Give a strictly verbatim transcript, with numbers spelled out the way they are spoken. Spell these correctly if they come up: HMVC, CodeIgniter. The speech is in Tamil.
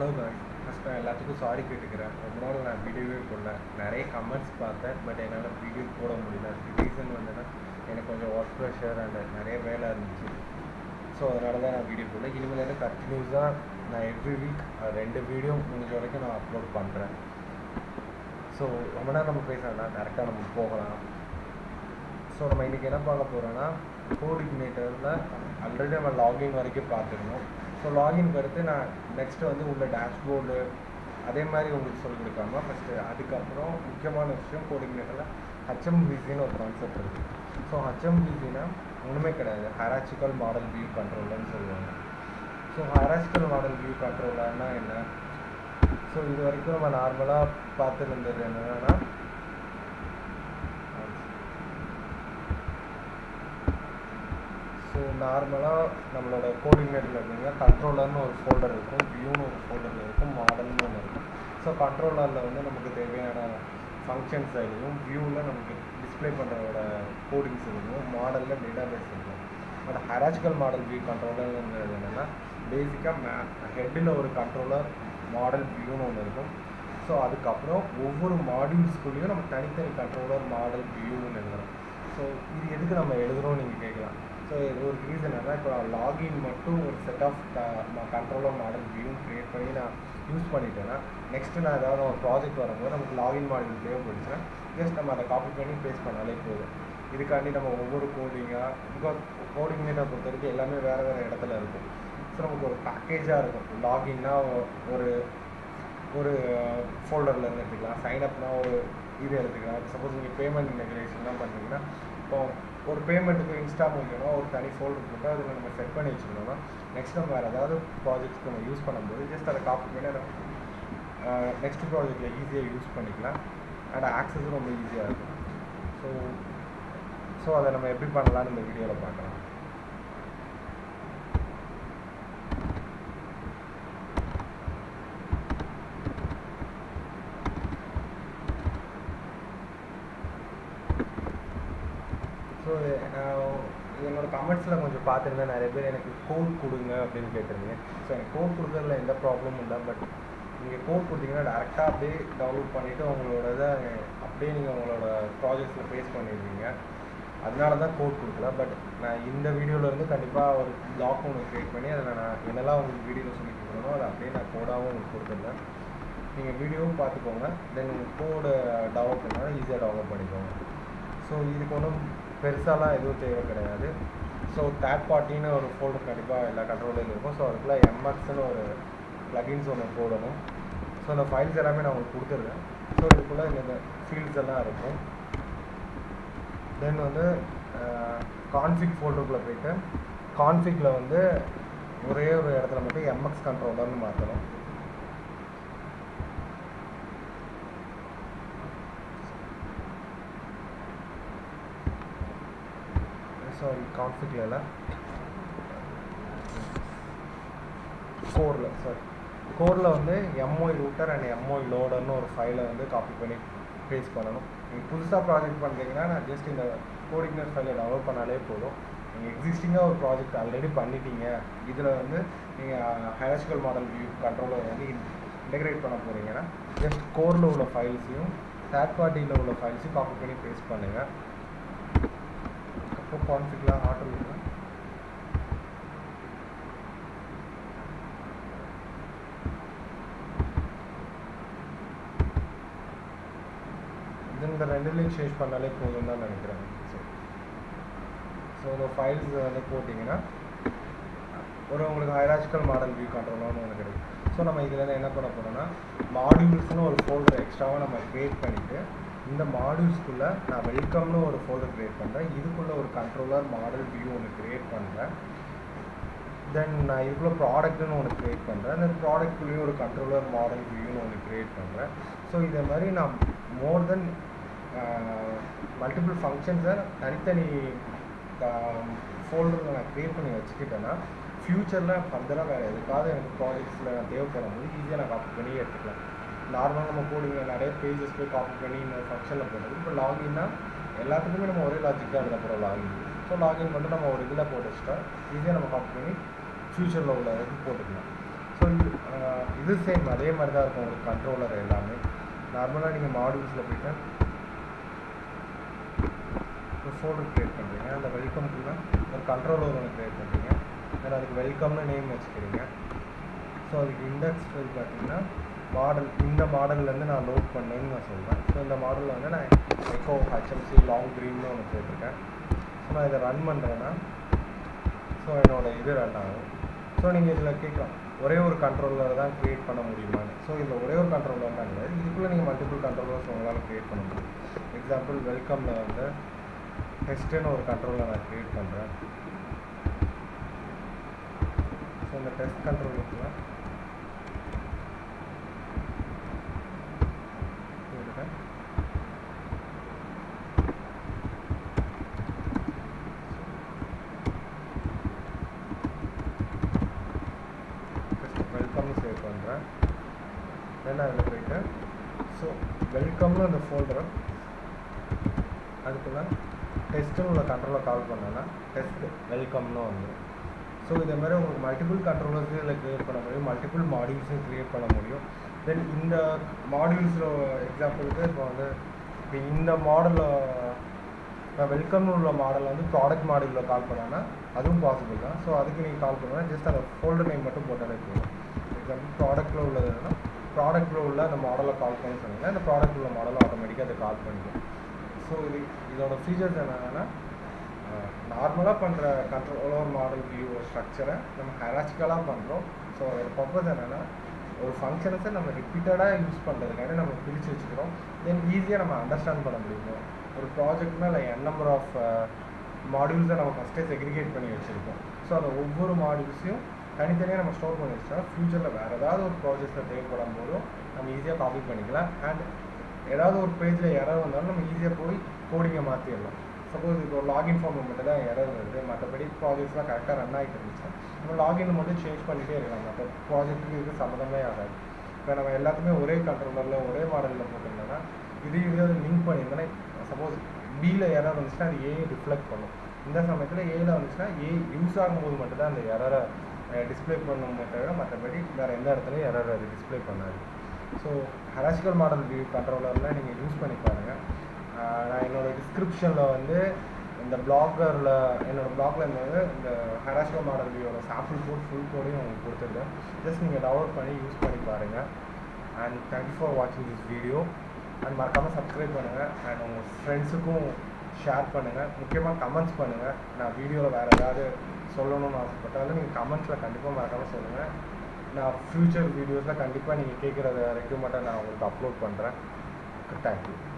Hello guys, I am sorry for the video. I have comments, but I have a video. The reason is that water pressure and well. So, I have a video. I will every week upload video. So, we will go So, we will go CodeIgniter already have a login. So login करते ना next वंदे उनका dashboard आधे मारी उनको सोल्व करना first आधी कपड़ों मुख्यमान विषयों coding में कला H M V C no concept है। So H M V C ना उनमें करा है hierarchical model view controller solve है। So hierarchical model view controller ना है ना so इधर एक बार नार्मला पाते नंदर है ना ना நார்மலா நம்மளோட கோஆர்டினேட்ல இருக்குங்க கண்ட்ரோலர்னு ஒரு ஃபோல்டர் இருக்கும் வியூனு ஒரு ஃபோல்டர் இருக்கும் மாடல்னு ஒன்னு இருக்கும் சோ கண்ட்ரோலர்ல வந்து நமக்கு தேவையான ஃபங்க்ஷன்ஸ் இருக்கும் வியூல நமக்கு டிஸ்ப்ளே பண்றதோட கோடிங்ஸ் இருக்கும் மாடல்ல டேட்டாபேஸ் இருக்கும் பட் ஹைரார்ச்சிக்கல் மாடல் வியூ கண்ட்ரோலர்ங்கிறது என்னன்னா பேசிக்கா ஹெட்ல ஒரு கண்ட்ரோலர் மாடல் வியூனு ஒன்னு இருக்கும் சோ அதுக்கு அப்புறம் ஒவ்வொரு மாடியூல்ஸ்க்குள்ளேயும் நம்ம தனித்தனி கண்ட்ரோலர் மாடல் வியூன்னு எழுதலாம் சோ இது எதுக்கு நம்ம எழுதுறோம் நீங்க கேக்கலாம் So, one reason is that I log in to a set of controller model view create use next I have a project login model just copy and paste this is over coding because coding is so we have a package login ஒரு ஃபோல்டர்ல இருந்து எடுத்துக்கலாம் சைன் அப்னா ஒரு இது எடுத்துக்கலாம் சப்போஸ் நீங்க பேமெண்ட் இன்டெகிரேஷன்ல பண்ணீங்கன்னா இப்போ ஒரு பேமெண்ட்க்கு இன்ஸ்டா பண்ணனும் ஒரு தனி ஃபோல்டர் போட்டு அது நம்ம செட் பண்ணி வச்சிருந்தோம்னா நெக்ஸ்ட் நம்ம வேற ஏதாவது ப்ராஜெக்ட்ஸ்க்கு நம்ம யூஸ் பண்ணும்போது ஜஸ்ட் அத காப்பி பண்ணி நெக்ஸ்ட் ப்ராஜெக்ட்ல ஈஸியா யூஸ் பண்ணிக்கலாம் அண்ட் ஆக்சஸ் ரொம்ப ஈஸியா இருக்கும் சோ சோ அத நம்ம எப்படி பண்ணலாம்னு இந்த வீடியோல பார்க்கலாம் So, in our comments, I will code So, code is a problem, but if you code, you can directly download your projects. That's not code, but in this video, I will create a blog and I will create a code. If you video, then code download is easier to download. So, this பெருசாலாம் எதுவும் தேவை கிடையாது ஸோ தேர்ட் பார்ட்டின்னு ஒரு ஃபோல்டர் கண்டிப்பாக எல்லா கண்ட்ரோலையும் இருக்கும் ஸோ அதுக்குள்ளே எம்எக்ஸ்னு ஒரு ப்ளகின்ஸ் ஒன்று போடணும் ஸோ அந்த ஃபைல்ஸ் எல்லாமே நான் உங்களுக்கு கொடுத்துருக்கேன் ஸோ இதுக்குள்ளே இந்த ஃபீல்ட்ஸ் எல்லாம் இருக்கும் தென் வந்து கான்ஃபிக் ஃபோல்டருக்குள்ளே போய்ட்டு கான்ஃபிகில் வந்து ஒரே ஒரு இடத்துல மட்டும் எம்எக்ஸ் கண்ட்ரோலர்னு மாற்றணும் Sorry, config level. Core level, sorry. Core level M O I router and M O I loader no file level copy and paste pananum. You pulsa project panninga just in the CodeIgniter file download panale podum. You existing a project already pannitinga. Idhula vandu neenga hierarchical model view controller vandu integrate panna poringa. Just core level files um third party level files copy and paste pannunga. So config la auto irukku then the rendering change pannale podum na nenikiren so the files la potinga oru ungalku hierarchical model view controller nu onnu kedu so nama idhula enna panna porona modules nu oru folder extra va nama create pannite இந்த மாடியூல்ஸ்க்குள்ள நான் வெல்கம்னு ஒரு ஃபோல்டர் கிரியேட் பண்றேன் இதுக்குள்ள ஒரு கண்ட்ரோலர் மாடல் வியூ ஒன்னு கிரியேட் பண்றேன் தென் நான் இதுக்குள்ள ப்ராடக்ட்னு ஒன்னு கிரியேட் பண்றேன் தென் ப்ராடக்ட்லயே ஒரு கண்ட்ரோலர் மாடல் வியூன்னு ஒன்னு கிரியேட் பண்றேன் சோ இதே மாதிரி நான் மோர் தென் மல்டிபிள் ஃபங்க்ஷன்ஸை தனித்தனி ஃபோல்டர்ல நான் கிரியேட் பண்ணி வச்சுக்கிட்டேன்னா ஃபியூச்சர்ல ஃபர்தரா வேற எதுக்காவது எனக்கு ப்ராஜெக்ட்ஸ்ல நான் தேவைப்படும்போது ஈஸியாக நான் காப்பி பண்ணி எடுத்துக்கலாம் Normal நம்ம கோடிங்ல நிறைய பேजेस போய் காப்பி பண்ணி இந்த ஃபங்க்ஷன்ல போடுறது இப்போ லாகின்னா எல்லாத்துக்குமே நம்ம ஒரே லாஜிக்கா அத போற லாகின் சோ லாகின் மட்டும் நம்ம ஒரு இதுல போட்டுட்டா ஈஸியா நம்ம காப்பி பண்ணி ஃபியூச்சர்ல உள்ள போட்டுக்கலாம் சோ இது this same அதே மாதிரி தான் இருக்கும் உங்களுக்கு கண்ட்ரோலர் எல்லாமே நார்மலா நீங்க மாடுல்ஸ்ல போய்ட்டா ஒரு ஃபோல்டர் கிரியேட் பண்றீங்க அந்த வெல்கம்க்குள்ள ஒரு கண்ட்ரோலர் ஒன்னு கிரியேட் பண்றீங்க அத அதுக்கு வெல்கம்னு நேம் வெச்சுக்கிறீங்க சோ அதுக்கு இண்டெக்ஸ் ஃபைல் பாத்தீங்கன்னா மாடல் இந்த மாடல்ல இருந்து நான் லோட் பண்ணேன்னு நான் சொல்றேன் சோ இந்த மாடல்ல வந்து நான் echo hmc long green னு ஒன்னு சேர்த்திருக்கேன் சோ நான் இத ரன் பண்றேன்னா சோ என்னோட இது ரன் ஆகும் சோ நீங்க இதல கேக்கலாம் ஒரே ஒரு கண்ட்ரோலர் தான் கிரியேட் பண்ண முடியுமா சோ இதுல ஒரே ஒரு கண்ட்ரோலர் தான் இல்ல இதுக்குள்ள நீங்க மல்டிபிள் கண்ட்ரோலர்ஸ் உங்களால கிரியேட் பண்ண முடியும் எக்ஸாம்பிள் வெல்கம்ல வந்து test னு ஒரு கண்ட்ரோலர் நான் கிரியேட் பண்றேன் சோ அந்த test கண்ட்ரோலர்ல then I will create a so welcome to the folder அதுக்குள்ள test உள்ள கண்ட்ரோலர் கால் பண்ணனா test welcome னு வந்து சோ இதே மாதிரி உங்களுக்கு மல்டிபிள் கண்ட்ரோலர்ஸ் இதுல கிரியேட் பண்ண முடியும் மல்டிபிள் மாடியூல்ஸ் கிரியேட் பண்ண முடியும் then இந்த மாடியூல்ஸ் எக்ஸாம்பிளுக்கு இப்போ வந்து இந்த மாடல்ல welcome உள்ள மாடல் வந்து product மாடியூல்ல கால் பண்ணனா அதுவும் பாசிபிள் தான் சோ அதுக்கு நீங்க கால் பண்ணா just அந்த folder name மட்டும் போட்டாலே போதும் எக்ஸாம்பிள் product ல உள்ளதுன்னா Product roll la the model call panni solunga the product roll model automatically ad call pannikum so idoda features enna normally pandra controller model view structure nam hierarchical ah pandrom so the purpose enna or function ah nam repeated ah use pandradukana nam pilichu vechikirom then easy ah nam understand panna mudiyum or project mela n number of uh, modules ah nam first segregate panni vechirukom so ad ovvoru modules um And then we store in the future, we will project that we will easily copy and if page we will easily coding Suppose if login form we will error the projects will run login we will change the project When we have one controller, one model If we link suppose B error A deflect In this case, A use Display பண்ணனும் மட்டும் மத்தபடி வேற எந்த இடத்துலயும் எரர் அது டிஸ்ப்ளே பண்ணாது சோ ஹைரார்ச்சிகல் மாடல் வியூ கண்ட்ரோலர்ல நீங்க யூஸ் பண்ணி பாருங்க நான் என்னோட டிஸ்கிரிப்ஷன்ல வந்து இந்த ப்ளாகர்ல என்னோட ப்ளாக்ல வந்து இந்த ஹைரார்ச்சிகல் மாடல் வியூவோட சாம்பிள் கோட் ஃபுல் கோடையும் உங்களுக்கு கொடுத்திருக்கேன் just நீங்க டவுன்லோட் பண்ணி யூஸ் பண்ணி பாருங்க and thank you for watching this video and மறக்காம subscribe பண்ணுங்க and உங்க ஃப்ரெண்ட்ஸ்க்கும் ஷேர் பண்ணுங்க முக்கியமா கமெண்ட்ஸ் பண்ணுங்க நான் வீடியோல வேற ஏதாவது சொல்லணும்னு ஆசைப்பட்டாலும் நீங்க கமெண்ட்ஸ்ல கண்டிப்பா மறக்காம சொல்லுங்க நான் ஃபியூச்சர் வீடியோஸ்ல கண்டிப்பா நீங்க கேக்குற ரெக்யூமென்ட் நான் உங்களுக்கு அப்லோட் பண்றேன் தேங்க் யூ